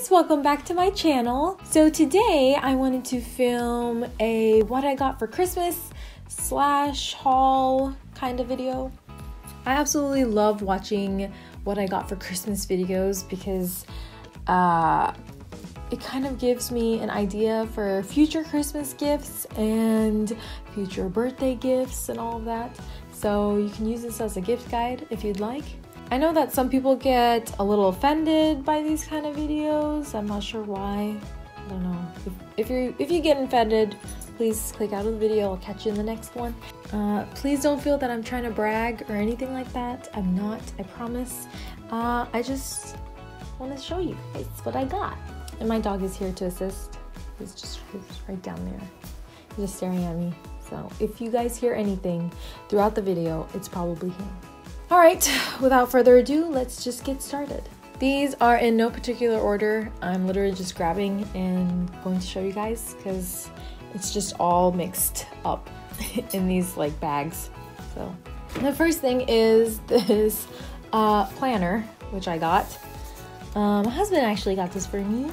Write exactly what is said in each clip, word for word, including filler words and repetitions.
guys, welcome back to my channel. So today I wanted to film a what I got for Christmas slash haul kind of video. I absolutely love watching what I got for Christmas videos because uh, it kind of gives me an idea for future Christmas gifts and future birthday gifts and all of that. So you can use this as a gift guide if you'd like. I know that some people get a little offended by these kind of videos. I'm not sure why. I don't know. If, if, you're, if you get offended, please click out of the video. I'll catch you in the next one. Uh, please don't feel that I'm trying to brag or anything like that. I'm not, I promise. Uh, I just want to show you guys what I got. And my dog is here to assist. He's just he's right down there. He's just staring at me. So if you guys hear anything throughout the video, it's probably him. All right, without further ado, let's just get started. These are in no particular order. I'm literally just grabbing and going to show you guys because it's just all mixed up in these like bags. So the first thing is this uh, planner, which I got. Um, my husband actually got this for me,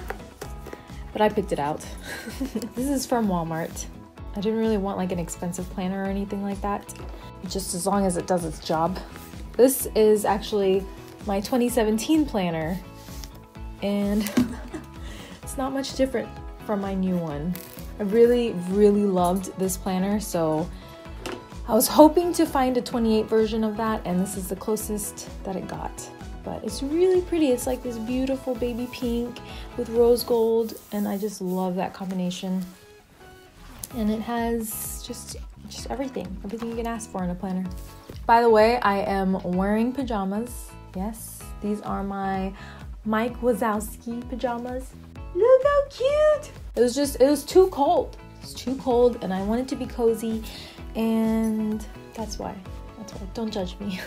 but I picked it out. This is from Walmart. I didn't really want like an expensive planner or anything like that, just as long as it does its job. This is actually my twenty seventeen planner, and it's not much different from my new one. I really, really loved this planner, so I was hoping to find a twenty-eight version of that, and this is the closest that it got. But it's really pretty. It's like this beautiful baby pink with rose gold, and I just love that combination. And it has just just everything, everything you can ask for in a planner. By the way, I am wearing pajamas. Yes, these are my Mike Wazowski pajamas. Look how cute! It was just, it was too cold. It's too cold and I wanted to be cozy, and that's why, that's why, don't judge me.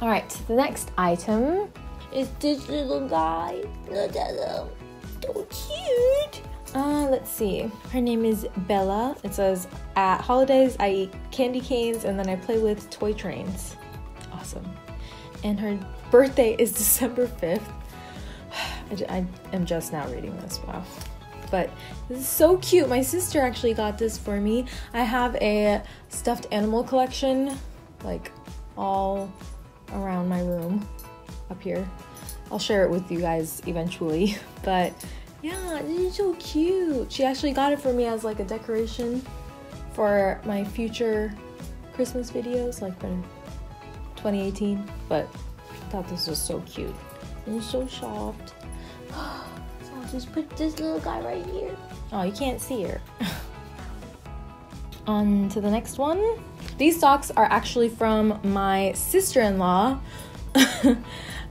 All right, the next item is this little guy. Look at him, so cute. Uh, let's see. Her name is Bella. It says, at holidays, I eat candy canes and then I play with toy trains. Awesome. And her birthday is December fifth. I, I am just now reading this. Wow. But this is so cute. My sister actually got this for me. I have a stuffed animal collection, like all around my room up here. I'll share it with you guys eventually, but yeah, this is so cute. She actually got it for me as like a decoration for my future Christmas videos, like for twenty eighteen, but I thought this was so cute. And it's so soft. So I'll just put this little guy right here. Oh, you can't see her. On to the next one. These socks are actually from my sister-in-law.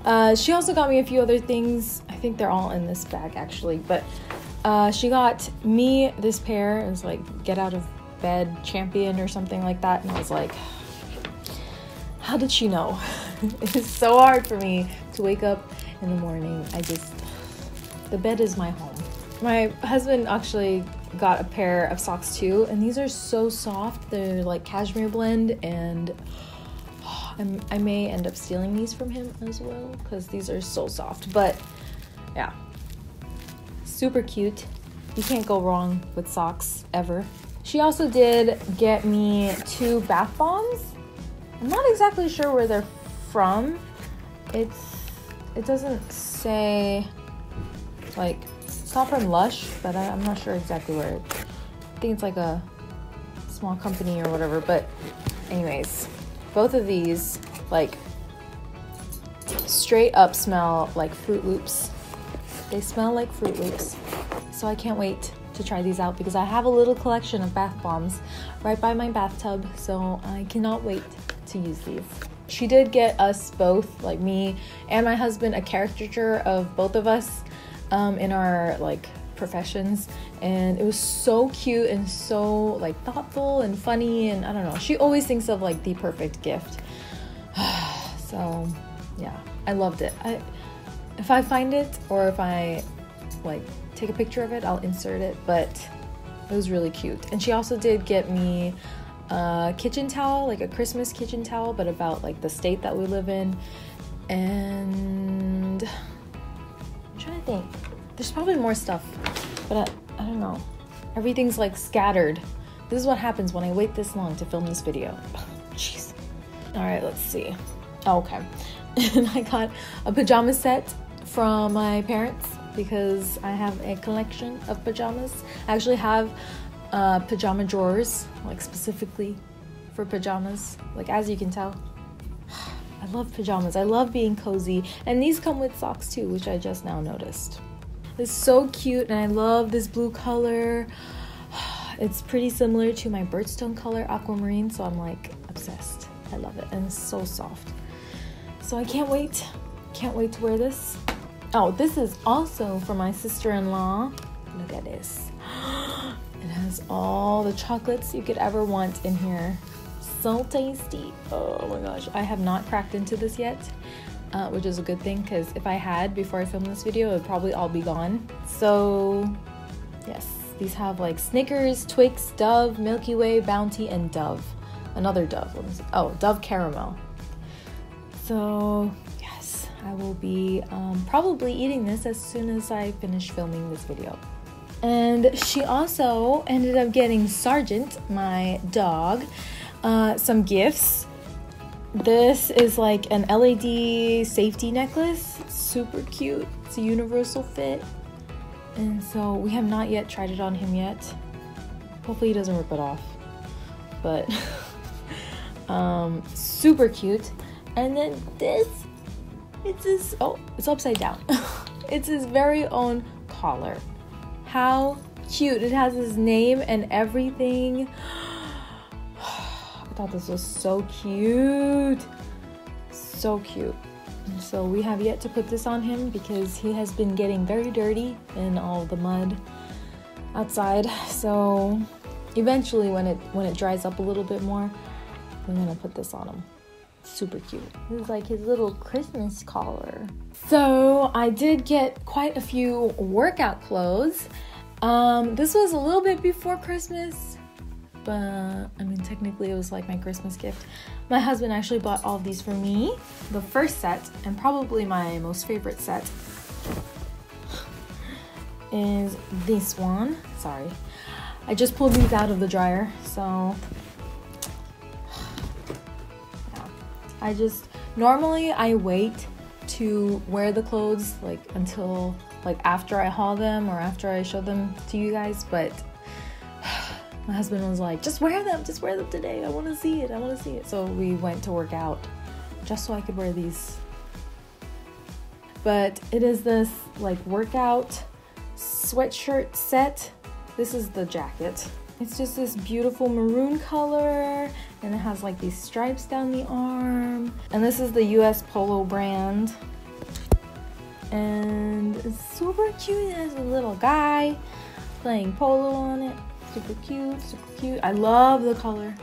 Uh, she also got me a few other things. I think they're all in this bag actually, but uh, she got me this pair. It was like Get Out of Bed Champion or something like that, and I was like, how did she know? It's so hard for me to wake up in the morning. I just, the bed is my home. My husband actually got a pair of socks too, and these are so soft. They're like cashmere blend, and I may end up stealing these from him as well because these are so soft. But yeah, super cute. You can't go wrong with socks ever. She also did get me two bath bombs. I'm not exactly sure where they're from. It's it doesn't say, like, it's not from Lush, but I, I'm not sure exactly where it, I think it's like a small company or whatever. But anyways, both of these, like, straight up smell like Fruit Loops. They smell like Fruit Loops. So I can't wait to try these out because I have a little collection of bath bombs right by my bathtub, so I cannot wait to use these. She did get us both, like me and my husband, a caricature of both of us um, in our, like, professions, and it was so cute and so like thoughtful and funny, and I don't know, she always thinks of like the perfect gift. So yeah, I loved it. I if I find it or if I like take a picture of it, I'll insert it, but it was really cute. And she also did get me a kitchen towel, like a Christmas kitchen towel, but about like the state that we live in. And I'm trying to think, There's probably more stuff, but I, I don't know. Everything's like scattered. This is what happens when I wait this long to film this video. Oh, jeez. All right, let's see. Oh, okay. And I got a pajama set from my parents because I have a collection of pajamas. I actually have uh, pajama drawers, like specifically for pajamas, like as you can tell. I love pajamas. I love being cozy. And these come with socks too, which I just now noticed. It's so cute and I love this blue color. It's pretty similar to my birchstone color, aquamarine, so I'm like obsessed. I love it and it's so soft. So I can't wait. Can't wait to wear this. Oh, this is also for my sister-in-law. Look at this. It has all the chocolates you could ever want in here. So tasty. Oh my gosh, I have not cracked into this yet, uh, which is a good thing because if I had before I filmed this video, it would probably all be gone. So yes, these have like Snickers, Twix, Dove, Milky Way, Bounty, and Dove. Another Dove. Let me see. Oh, Dove Caramel. So yes, I will be um, probably eating this as soon as I finish filming this video. And she also ended up getting Sergeant, my dog, uh, some gifts. This is like an L E D safety necklace. It's super cute. It's a universal fit. And so we have not yet tried it on him yet. Hopefully he doesn't rip it off. But um, super cute. And then this, it's his, oh, it's upside down. It's his very own collar. How cute. It has his name and everything. I thought this was so cute. So cute. So we have yet to put this on him because he has been getting very dirty in all the mud outside. So eventually when it when it dries up a little bit more, I'm gonna put this on him. Super cute. This is like his little Christmas collar. So I did get quite a few workout clothes. Um, this was a little bit before Christmas, but I mean technically it was like my Christmas gift. My husband actually bought all of these for me. The first set, and probably my most favorite set, is this one. Sorry. I just pulled these out of the dryer, so I just, normally I wait to wear the clothes like until like after I haul them or after I show them to you guys, but my husband was like, just wear them, just wear them today. I want to see it, I want to see it. So we went to work out just so I could wear these. But it is this like workout sweatshirt set. This is the jacket. It's just this beautiful maroon color and it has like these stripes down the arm. And this is the U S Polo brand. And it's super cute. It has a little guy playing polo on it. Super cute, super cute. I love the color,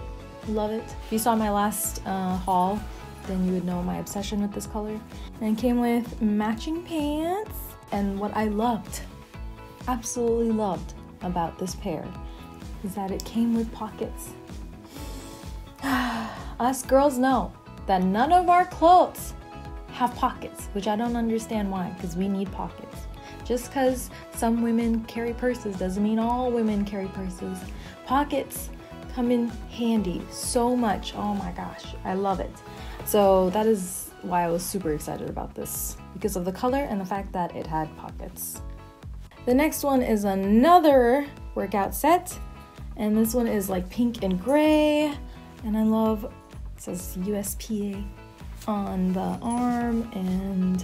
love it. If you saw my last uh, haul, then you would know my obsession with this color. And it came with matching pants. And what I loved, absolutely loved about this pair is that it came with pockets. Us girls know that none of our clothes have pockets, which I don't understand why, because we need pockets. Just because some women carry purses doesn't mean all women carry purses. Pockets come in handy so much. Oh my gosh, I love it. So that is why I was super excited about this, because of the color and the fact that it had pockets. The next one is another workout set. And this one is like pink and gray, and I love, it says U S P A on the arm, and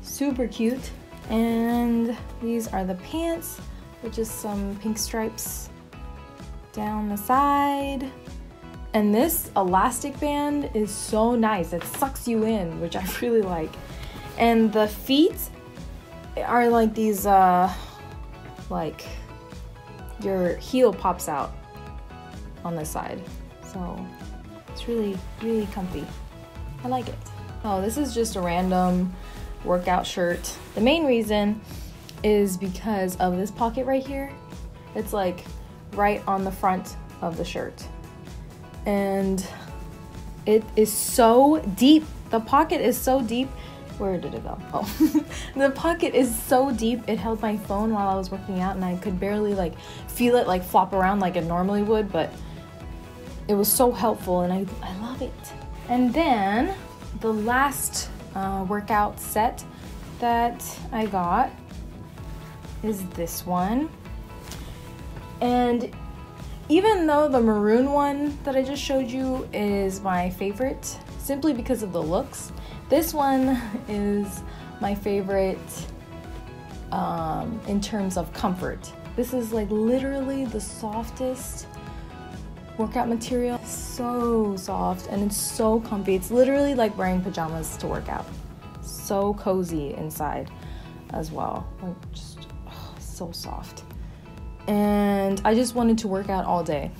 super cute. And these are the pants, with just some pink stripes down the side. And this elastic band is so nice, it sucks you in, which I really like. And the feet are like these, uh, like, your heel pops out on this side. So it's really, really comfy. I like it. Oh, this is just a random workout shirt. The main reason is because of this pocket right here. It's like right on the front of the shirt. And it is so deep. The pocket is so deep Where did it go? Oh. The pocket is so deep, it held my phone while I was working out, and I could barely like feel it like flop around like it normally would, but it was so helpful, and I, I love it. And then the last uh, workout set that I got is this one. And even though the maroon one that I just showed you is my favorite, simply because of the looks, this one is my favorite um, in terms of comfort. This is like literally the softest workout material. So soft, and it's so comfy. It's literally like wearing pajamas to work out. So cozy inside as well. Like just oh, so soft. And I just wanted to work out all day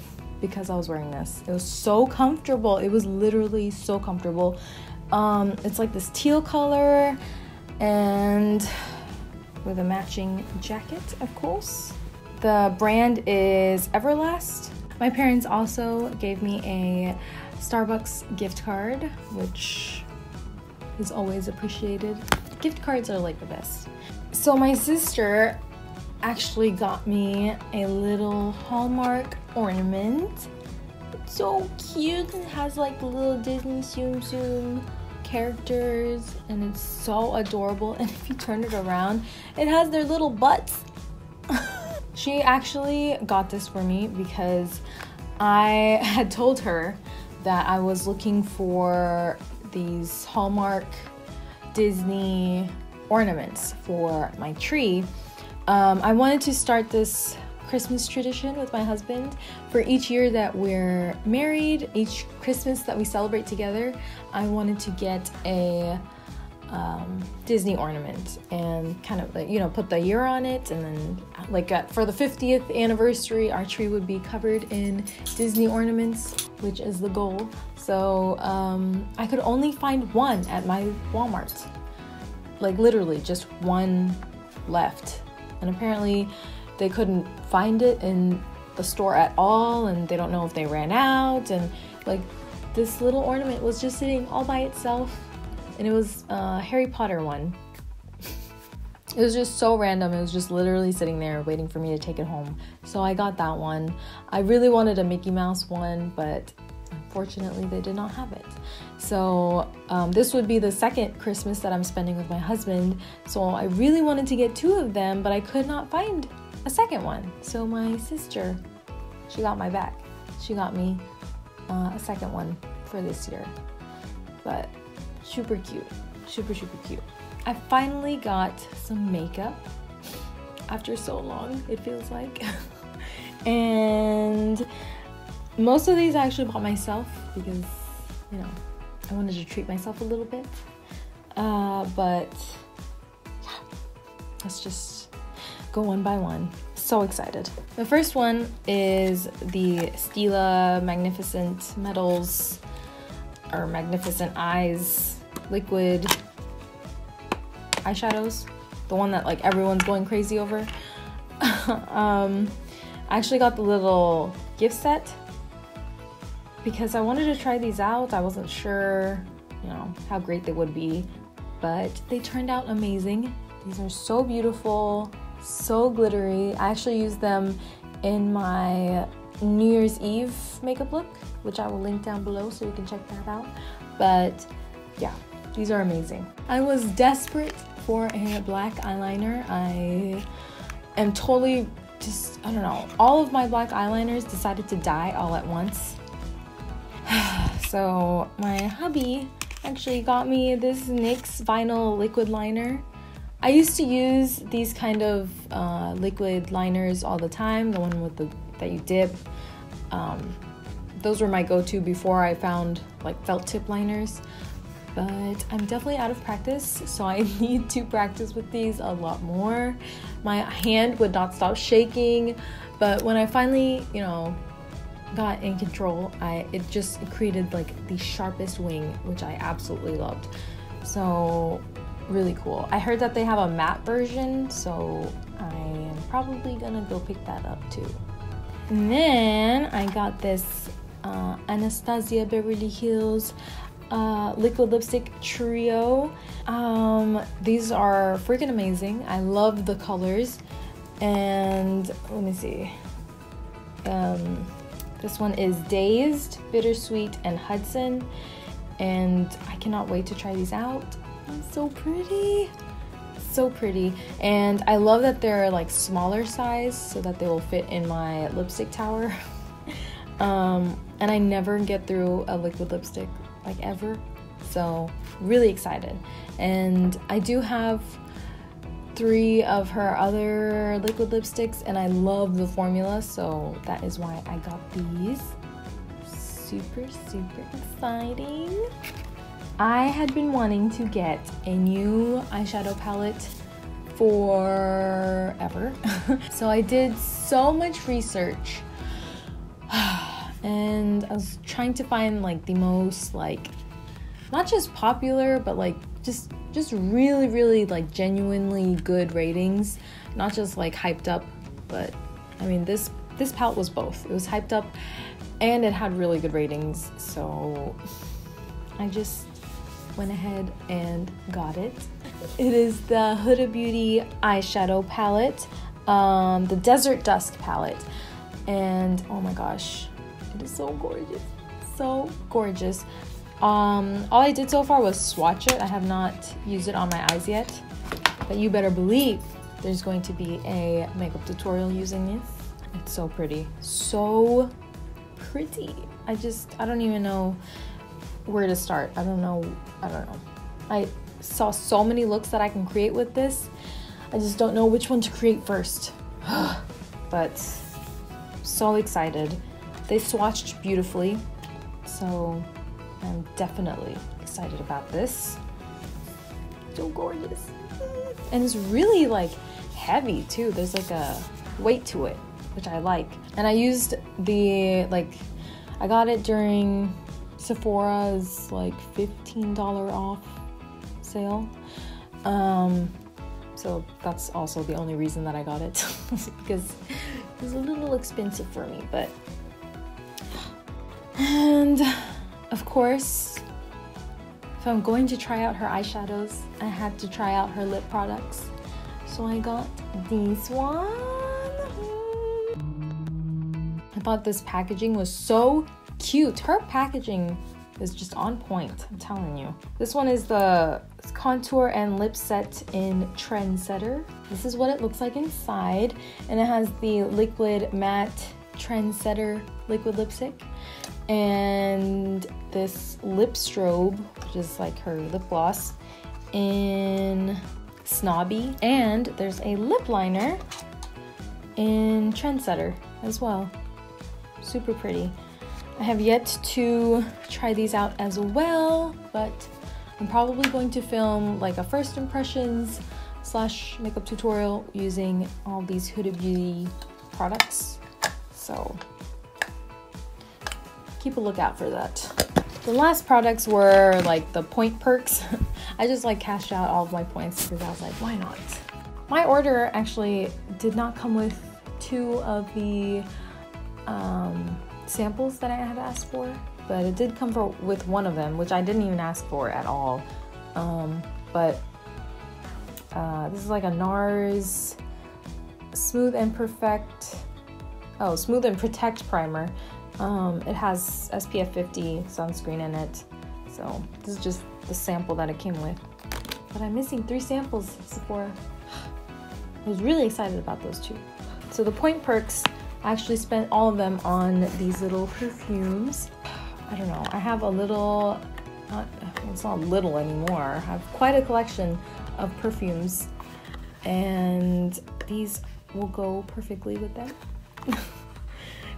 because I was wearing this. It was so comfortable. It was literally so comfortable. Um, it's like this teal color, and with a matching jacket, of course. The brand is Everlast. My parents also gave me a Starbucks gift card, which is always appreciated. Gift cards are like the best. So my sister actually got me a little Hallmark ornament. It's so cute. It has like the little Disney Tsum Tsum characters, and it's so adorable. And if you turn it around, it has their little butts. She actually got this for me because I had told her that I was looking for these Hallmark Disney ornaments for my tree. Um, I wanted to start this Christmas tradition with my husband. For each year that we're married, each Christmas that we celebrate together, I wanted to get a um, Disney ornament and kind of, you know, put the year on it, and then like at, for the fiftieth anniversary, our tree would be covered in Disney ornaments, which is the goal. So um, I could only find one at my Walmart, like literally just one left. And apparently they couldn't find it in the store at all, and they don't know if they ran out, and like this little ornament was just sitting all by itself, and it was a Harry Potter one. It was just so random. It was just literally sitting there waiting for me to take it home. So I got that one. I really wanted a Mickey Mouse one, but unfortunately they did not have it. So um, this would be the second Christmas that I'm spending with my husband, so I really wanted to get two of them, but I could not find a second one. So my sister, she got my back. She got me uh, a second one for this year, but super cute, super, super cute. I finally got some makeup after so long, it feels like. And most of these I actually bought myself because, you know, I wanted to treat myself a little bit. Uh, but yeah, let's just go one by one. So excited. The first one is the Stila Magnificent Metals or Magnificent Eyes liquid eyeshadows. The one that like everyone's going crazy over. um, I actually got the little gift set because I wanted to try these out. I wasn't sure, you know, how great they would be, but they turned out amazing. These are so beautiful, so glittery. I actually used them in my New Year's Eve makeup look, which I will link down below so you can check that out. But yeah, these are amazing. I was desperate for a black eyeliner. I am totally just, I don't know, all of my black eyeliners decided to die all at once. So my hubby actually got me this NYX vinyl liquid liner. I used to use these kind of uh, liquid liners all the time, the one with the that you dip. Um, those were my go-to before I found like felt tip liners, but I'm definitely out of practice, so I need to practice with these a lot more. My hand would not stop shaking, but when I finally, you know, got in control, I it just created like the sharpest wing, which I absolutely loved. So really cool. I heard that they have a matte version, so I am probably gonna go pick that up too. And then I got this uh, Anastasia Beverly Hills uh, liquid lipstick trio. Um, these are freaking amazing. I love the colors. And let me see. Um, this one is Dazed, Bittersweet, and Hudson. And I cannot wait to try these out. It's so pretty. So pretty. And I love that they're like smaller size so that they will fit in my lipstick tower. um, and I never get through a liquid lipstick, like ever. So really excited. And I do have three of her other liquid lipsticks and I love the formula. So that is why I got these. Super, super exciting. I had been wanting to get a new eyeshadow palette forever. So I did so much research and I was trying to find like the most like, not just popular, but like just just really, really like genuinely good ratings. Not just like hyped up, but I mean this, this palette was both. It was hyped up and it had really good ratings. So I just went ahead and got it. It is the Huda Beauty eyeshadow palette, um, the Desert Dusk palette. And oh my gosh, it is so gorgeous, so gorgeous. Um, all I did so far was swatch it. I have not used it on my eyes yet, but you better believe there's going to be a makeup tutorial using this. It's so pretty, so pretty. I just, I don't even know where to start. I don't know, I don't know. I saw so many looks that I can create with this. I just don't know which one to create first. But so excited. They swatched beautifully, so I'm definitely excited about this. So gorgeous. And it's really like heavy too. There's like a weight to it, which I like. And I used the, like, I got it during Sephora's like fifteen dollars off sale. Um, so that's also the only reason that I got it, because it was a little expensive for me, but. And of course, if I'm going to try out her eyeshadows, I had to try out her lip products. So I got this one. I thought this packaging was so cute. Her packaging is just on point, I'm telling you. This one is the contour and lip set in Trendsetter. This is what it looks like inside, and it has the liquid matte Trendsetter liquid lipstick and this lip strobe, which is like her lip gloss, in Snobby, and there's a lip liner in Trendsetter as well. Super pretty. I have yet to try these out as well, but I'm probably going to film like a first impressions slash makeup tutorial using all these Huda Beauty products. So keep a lookout for that. The last products were like the point perks. I just like cashed out all of my points because I was like, why not? My order actually did not come with two of the um, samples that I had asked for, but it did come for, with one of them, which I didn't even ask for at all. Um, but uh, this is like a NARS Smooth and Perfect, oh, Smooth and Protect Primer. Um, it has S P F fifty sunscreen in it, so this is just the sample that it came with. But I'm missing three samples at Sephora. I was really excited about those two. So the point perks, I actually spent all of them on these little perfumes. I don't know, I have a little, not, it's not little anymore, I have quite a collection of perfumes, and these will go perfectly with them.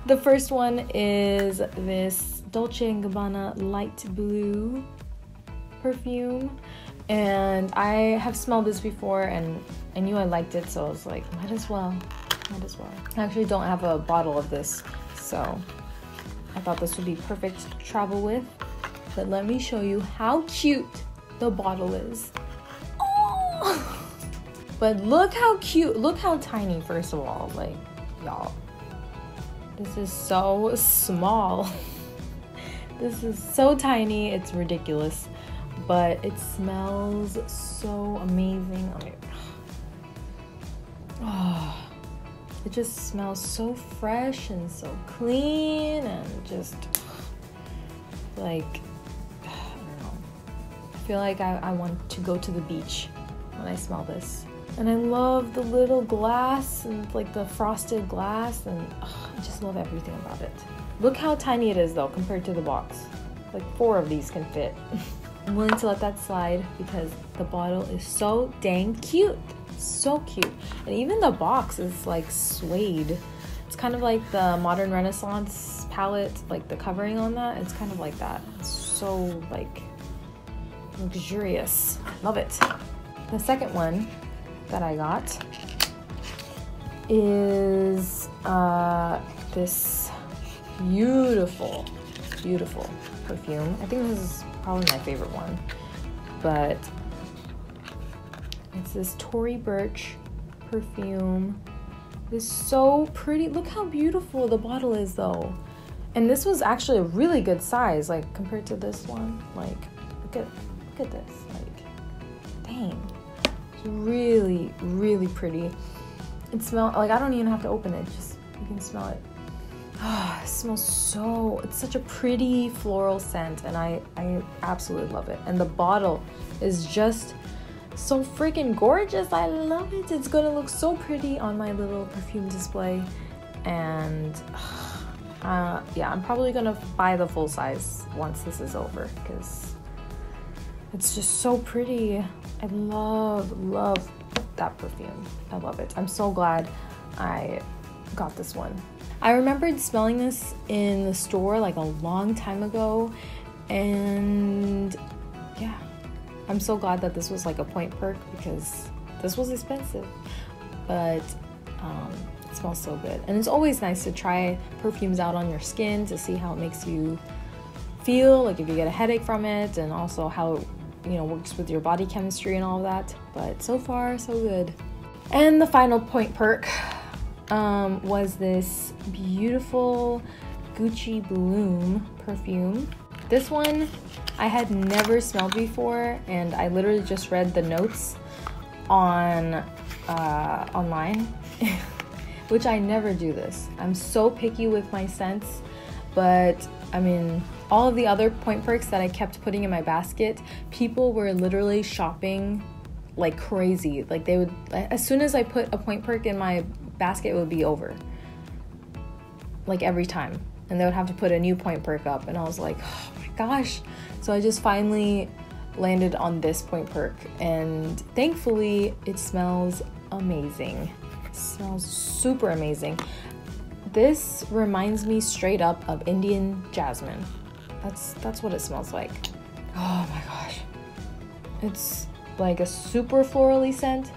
The first one is this Dolce and Gabbana Light Blue perfume, and I have smelled this before and I knew I liked it, so I was like, might as well. Might as well. I actually don't have a bottle of this, so I thought this would be perfect to travel with. But let me show you how cute the bottle is. Oh! But look how cute, look how tiny, first of all, like, y'all. This is so small. This is so tiny, it's ridiculous, but it smells so amazing. I mean, oh, it just smells so fresh and so clean and just like, I don't know. I feel like I, I want to go to the beach when I smell this. And I love the little glass and like the frosted glass, and oh, I just love everything about it. Look how tiny it is though compared to the box. Like four of these can fit. I'm willing to let that slide because the bottle is so dang cute. So cute. And even the box is like suede. It's kind of like the Modern Renaissance palette, like the covering on that. It's kind of like that. It's so like luxurious. Love it. The second one that I got is uh, this beautiful, beautiful perfume. I think this is probably my favorite one, but it's this Tory Burch perfume. It's so pretty. Look how beautiful the bottle is though. And this was actually a really good size, like compared to this one. Like, look at, look at this, like, dang. It's really, really pretty. It smells, like I don't even have to open it, just, you can smell it. Oh, it smells so, it's such a pretty floral scent, and I, I absolutely love it. And the bottle is just so freaking gorgeous. I love it. It's gonna look so pretty on my little perfume display. And uh, yeah, I'm probably gonna buy the full size once this is over because it's just so pretty. I love, love that perfume. I love it. I'm so glad I got this one. I remembered smelling this in the store like a long time ago, and yeah, I'm so glad that this was like a point perk because this was expensive, but um, it smells so good. And it's always nice to try perfumes out on your skin to see how it makes you feel, like if you get a headache from it, and also how it, you know, works with your body chemistry and all of that. But so far, so good. And the final point perk Um, was this beautiful Gucci Bloom perfume. This one I had never smelled before, and I literally just read the notes on uh, online, which I never do this. I'm so picky with my scents, but I mean, all of the other point perks that I kept putting in my basket, people were literally shopping like crazy. Like they would, as soon as I put a point perk in my basket, would be over like every time, and they would have to put a new point perk up, and I was like, oh my gosh. So I just finally landed on this point perk, and thankfully it smells amazing. It smells super amazing. This reminds me straight up of Indian jasmine. That's that's what it smells like. Oh my gosh, it's like a super florally scent,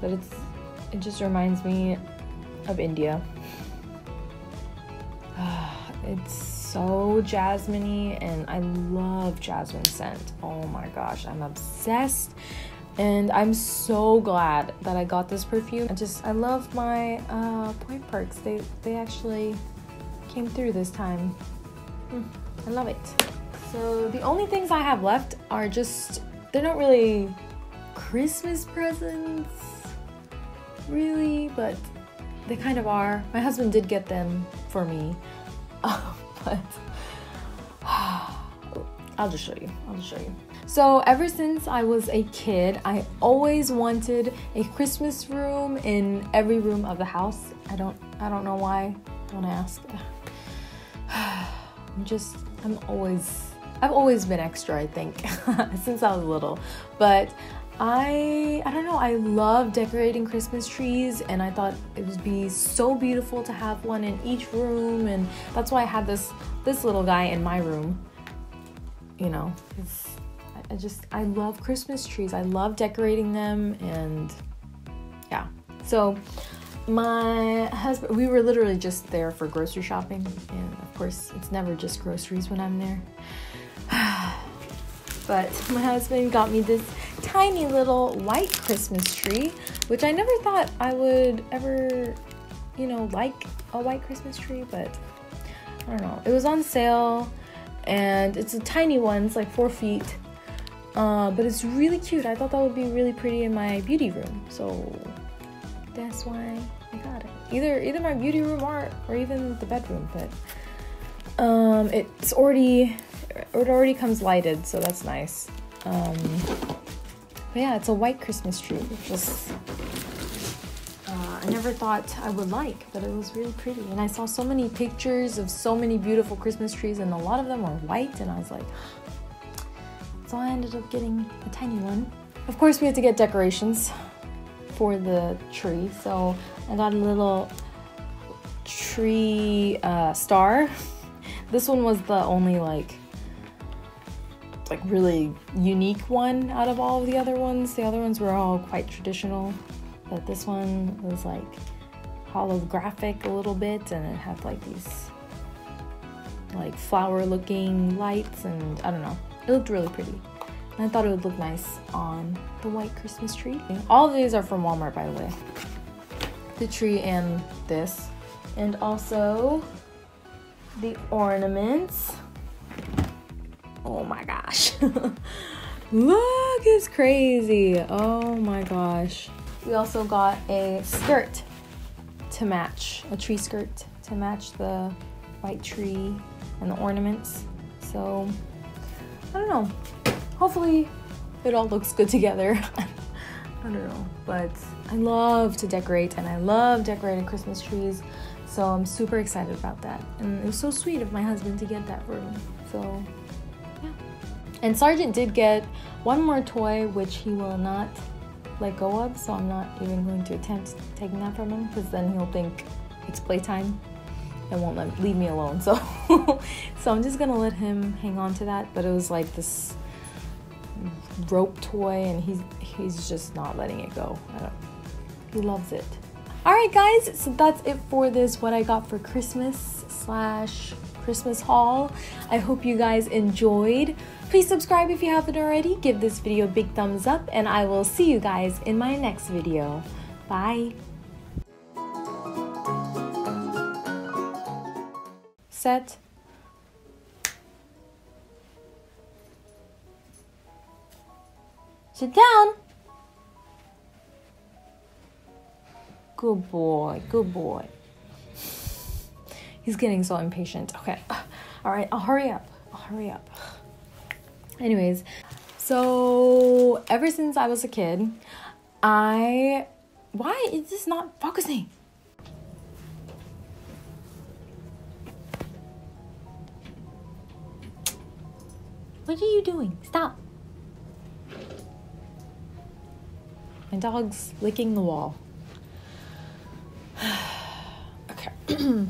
but it's it just reminds me of India. Ah, it's so jasmine-y, and I love jasmine scent. Oh my gosh, I'm obsessed, and I'm so glad that I got this perfume. I just, I love my uh, point perks. They, they actually came through this time. Mm, I love it. So the only things I have left are just, they're not really Christmas presents, really, but they kind of are. My husband did get them for me, uh, but I'll just show you. I'll just show you. So ever since I was a kid, I always wanted a Christmas room in every room of the house. I don't, I don't know why. Don't ask. I'm just, I'm always, I've always been extra, I think, since I was little, but I I don't know, I love decorating Christmas trees, and I thought it would be so beautiful to have one in each room, and that's why I had this this little guy in my room. You know, it's, I just, I love Christmas trees. I love decorating them, and yeah. So my husband, we were literally just there for grocery shopping, and of course it's never just groceries when I'm there. But my husband got me this tiny little white Christmas tree, which I never thought I would ever, you know, like a white Christmas tree, but I don't know. It was on sale, and it's a tiny one, it's like four feet, uh, but it's really cute. I thought that would be really pretty in my beauty room, so that's why I got it. Either either my beauty room or or even the bedroom, but um, it's already it already comes lighted, so that's nice. Um, but yeah, it's a white Christmas tree, which is uh, I never thought I would like, but it was really pretty. And I saw so many pictures of so many beautiful Christmas trees, and a lot of them were white, and I was like, so I ended up getting a tiny one. Of course, we had to get decorations for the tree, so I got a little tree uh, star. This one was the only like like really unique one out of all of the other ones. The other ones were all quite traditional, but this one was like holographic a little bit, and it had like these like flower looking lights, and I don't know, it looked really pretty. And I thought it would look nice on the white Christmas tree. All of these are from Walmart, by the way. The tree and this. And also the ornaments. Oh my gosh. Look, it's crazy. Oh my gosh. We also got a skirt to match, a tree skirt to match the white tree and the ornaments. So, I don't know. Hopefully it all looks good together. I don't know, but I love to decorate, and I love decorating Christmas trees, so I'm super excited about that. And it was so sweet of my husband to get that for me, so yeah. And Sergeant did get one more toy, which he will not let go of, so I'm not even going to attempt taking that from him, because then he'll think it's playtime and won't let, leave me alone, so so I'm just gonna let him hang on to that. But it was like this rope toy, and he's he's just not letting it go. I don't, he loves it. All right guys, so that's it for this what I got for Christmas slash Christmas haul. I hope you guys enjoyed. Please subscribe if you haven't already, give this video a big thumbs up, and I will see you guys in my next video. Bye. Set. Sit down. Good boy, good boy. He's getting so impatient. Okay, all right, I'll hurry up, I'll hurry up. Anyways, so ever since I was a kid, I, why is this not focusing? What are you doing? Stop. My dog's licking the wall. Okay.